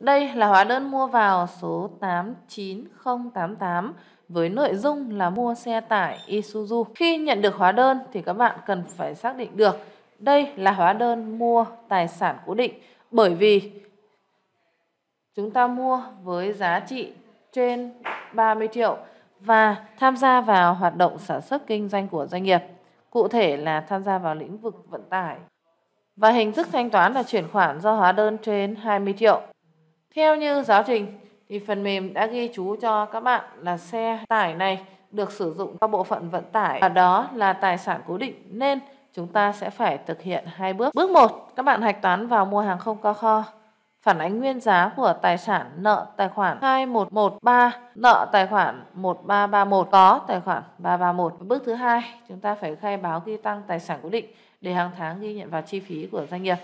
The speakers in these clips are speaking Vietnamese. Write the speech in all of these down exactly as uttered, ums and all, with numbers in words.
Đây là hóa đơn mua vào số tám chín không tám tám với nội dung là mua xe tải Isuzu. Khi nhận được hóa đơn thì các bạn cần phải xác định được đây là hóa đơn mua tài sản cố định, bởi vì chúng ta mua với giá trị trên ba mươi triệu và tham gia vào hoạt động sản xuất kinh doanh của doanh nghiệp, cụ thể là tham gia vào lĩnh vực vận tải. Và hình thức thanh toán là chuyển khoản do hóa đơn trên hai mươi triệu. Theo như giáo trình thì phần mềm đã ghi chú cho các bạn là xe tải này được sử dụng cho bộ phận vận tải và đó là tài sản cố định, nên chúng ta sẽ phải thực hiện hai bước. Bước một, các bạn hạch toán vào mua hàng không có kho, phản ánh nguyên giá của tài sản nợ tài khoản hai một một ba, nợ tài khoản một ba ba một, có tài khoản ba ba một. Bước thứ hai, chúng ta phải khai báo ghi tăng tài sản cố định để hàng tháng ghi nhận vào chi phí của doanh nghiệp.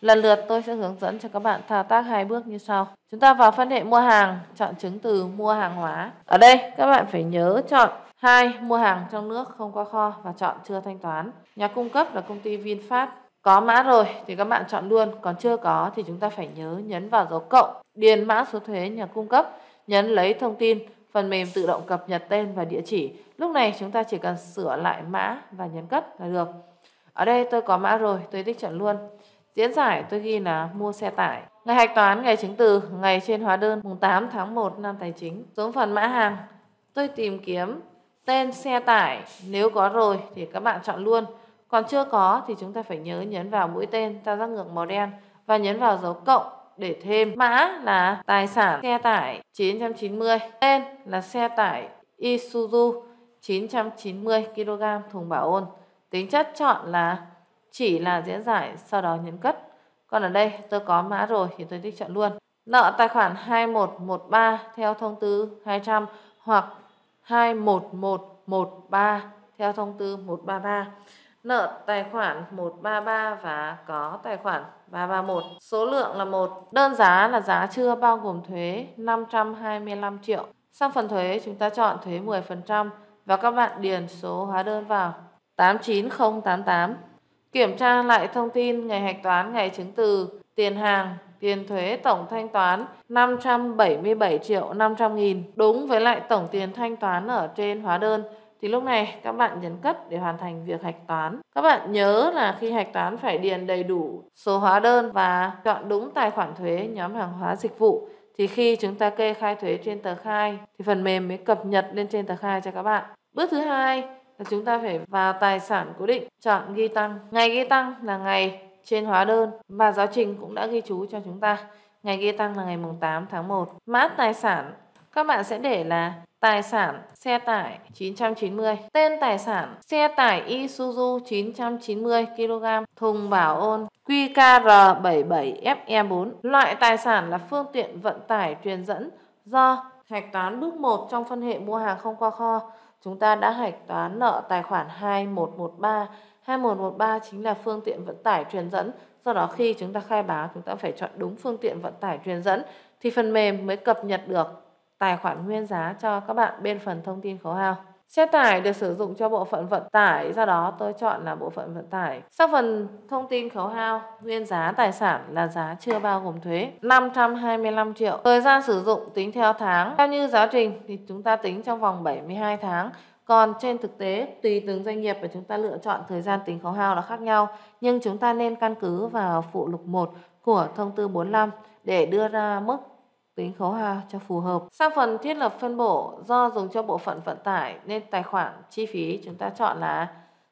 Lần lượt tôi sẽ hướng dẫn cho các bạn thao tác hai bước như sau. Chúng ta vào phân hệ mua hàng, chọn chứng từ mua hàng hóa. Ở đây các bạn phải nhớ chọn hai mua hàng trong nước không qua kho và chọn chưa thanh toán. Nhà cung cấp là công ty VinFast. Có mã rồi thì các bạn chọn luôn, còn chưa có thì chúng ta phải nhớ nhấn vào dấu cộng, điền mã số thuế nhà cung cấp, nhấn lấy thông tin, phần mềm tự động cập nhật tên và địa chỉ. Lúc này chúng ta chỉ cần sửa lại mã và nhấn cất là được. Ở đây tôi có mã rồi, tôi tích chọn luôn. Diễn giải tôi ghi là mua xe tải. Ngày hạch toán, ngày chứng từ, ngày trên hóa đơn mùng tám tháng một năm tài chính. Xuống phần mã hàng, tôi tìm kiếm tên xe tải, nếu có rồi thì các bạn chọn luôn. Còn chưa có thì chúng ta phải nhớ nhấn vào mũi tên tạo ra ngược màu đen và nhấn vào dấu cộng để thêm mã là tài sản xe tải chín trăm chín mươi, tên là xe tải Isuzu chín trăm chín mươi ki lô gam thùng bảo ôn. Tính chất chọn là chỉ là diễn giải, sau đó nhấn cất. Còn ở đây tôi có mã rồi thì tôi tích chọn luôn. Nợ tài khoản hai một một ba theo thông tư hai trăm hoặc hai một một một ba theo thông tư một ba ba. Nợ tài khoản một ba ba và có tài khoản ba ba một. Số lượng là một. Đơn giá là giá chưa bao gồm thuế năm trăm hai mươi lăm triệu. Sang phần thuế chúng ta chọn thuế mười phần trăm và các bạn điền số hóa đơn vào tám chín không tám tám. Kiểm tra lại thông tin ngày hạch toán, ngày chứng từ, tiền hàng, tiền thuế, tổng thanh toán năm trăm bảy mươi bảy triệu năm trăm nghìn đúng với lại tổng tiền thanh toán ở trên hóa đơn. Thì lúc này các bạn nhấn cất để hoàn thành việc hạch toán. Các bạn nhớ là khi hạch toán phải điền đầy đủ số hóa đơn và chọn đúng tài khoản thuế nhóm hàng hóa dịch vụ. Thì khi chúng ta kê khai thuế trên tờ khai thì phần mềm mới cập nhật lên trên tờ khai cho các bạn. Bước thứ hai là chúng ta phải vào tài sản cố định, chọn ghi tăng. Ngày ghi tăng là ngày trên hóa đơn và giáo trình cũng đã ghi chú cho chúng ta. Ngày ghi tăng là ngày mùng tám tháng một. Mã tài sản các bạn sẽ để là tài sản xe tải chín trăm chín mươi, tên tài sản xe tải Isuzu chín trăm chín mươi ki lô gam thùng bảo ôn Q K R bảy bảy F E bốn. Loại tài sản là phương tiện vận tải truyền dẫn do hạch toán bước một trong phân hệ mua hàng không qua kho. Chúng ta đã hạch toán nợ tài khoản hai một một ba. hai một một ba chính là phương tiện vận tải truyền dẫn. Do đó khi chúng ta khai báo chúng ta phải chọn đúng phương tiện vận tải truyền dẫn thì phần mềm mới cập nhật được tài khoản nguyên giá cho các bạn bên phần thông tin khấu hao. Xe tải được sử dụng cho bộ phận vận tải, do đó tôi chọn là bộ phận vận tải. Sau phần thông tin khấu hao, nguyên giá tài sản là giá chưa bao gồm thuế năm trăm hai mươi lăm triệu. Thời gian sử dụng tính theo tháng. Theo như giáo trình thì chúng ta tính trong vòng bảy mươi hai tháng. Còn trên thực tế, tùy từng doanh nghiệp mà chúng ta lựa chọn thời gian tính khấu hao là khác nhau. Nhưng chúng ta nên căn cứ vào phụ lục một của thông tư bốn mươi lăm để đưa ra mức tính khấu hao cho phù hợp. Sang phần thiết lập phân bổ, do dùng cho bộ phận vận tải nên tài khoản chi phí chúng ta chọn là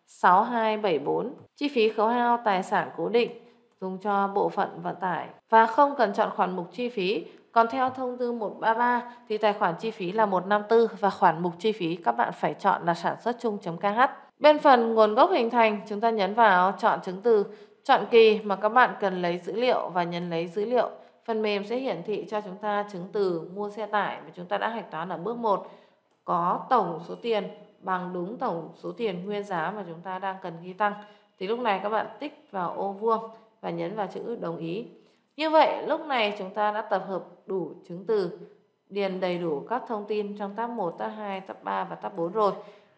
sáu hai bảy bốn. Chi phí khấu hao tài sản cố định dùng cho bộ phận vận tải và không cần chọn khoản mục chi phí. Còn theo thông tư một ba ba thì tài khoản chi phí là một năm tư và khoản mục chi phí các bạn phải chọn là sản xuất chung.kh. Bên phần nguồn gốc hình thành chúng ta nhấn vào chọn chứng từ, chọn kỳ mà các bạn cần lấy dữ liệu và nhấn lấy dữ liệu. Phần mềm sẽ hiển thị cho chúng ta chứng từ mua xe tải mà chúng ta đã hạch toán ở bước một có tổng số tiền bằng đúng tổng số tiền nguyên giá mà chúng ta đang cần ghi tăng. Thì lúc này các bạn tích vào ô vuông và nhấn vào chữ đồng ý. Như vậy lúc này chúng ta đã tập hợp đủ chứng từ, điền đầy đủ các thông tin trong tab một, tab hai, tab ba và tab bốn rồi.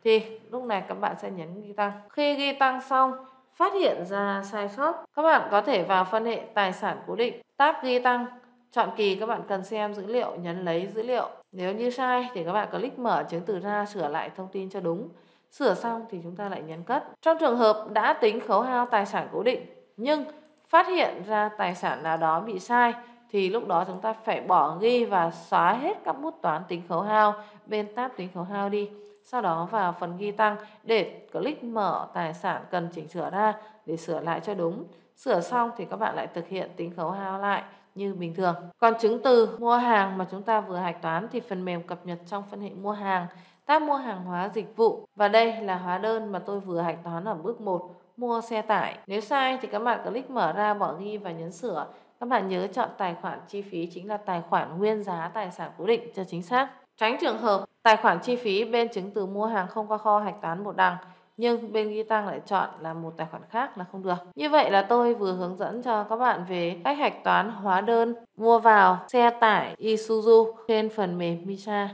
Thì lúc này các bạn sẽ nhấn ghi tăng. Khi ghi tăng xong, phát hiện ra sai sót, các bạn có thể vào phân hệ tài sản cố định, tab ghi tăng Chọn kỳ các bạn cần xem dữ liệu, nhấn lấy dữ liệu. Nếu như sai thì các bạn click mở chứng từ ra sửa lại thông tin cho đúng. Sửa xong thì chúng ta lại nhấn cất. Trong trường hợp đã tính khấu hao tài sản cố định nhưng phát hiện ra tài sản nào đó bị sai thì lúc đó chúng ta phải bỏ ghi và xóa hết các bút toán tính khấu hao bên tab tính khấu hao đi. Sau đó vào phần ghi tăng để click mở tài sản cần chỉnh sửa ra để sửa lại cho đúng. Sửa xong thì các bạn lại thực hiện tính khấu hao lại như bình thường. Còn chứng từ mua hàng mà chúng ta vừa hạch toán thì phần mềm cập nhật trong phân hệ mua hàng, tab mua hàng hóa dịch vụ. Và đây là hóa đơn mà tôi vừa hạch toán ở bước một, mua xe tải. Nếu sai thì các bạn click mở ra, bỏ ghi và nhấn sửa. Các bạn nhớ chọn tài khoản chi phí chính là tài khoản nguyên giá tài sản cố định cho chính xác. Tránh trường hợp tài khoản chi phí bên chứng từ mua hàng không qua kho hạch toán một đằng, nhưng bên ghi tăng lại chọn là một tài khoản khác là không được. Như vậy là tôi vừa hướng dẫn cho các bạn về cách hạch toán hóa đơn mua vào xe tải Isuzu trên phần mềm Misa.